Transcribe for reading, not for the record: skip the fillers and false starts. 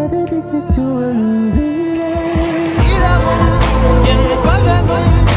Addicted to a losing game. Y la bomba, bien pagando.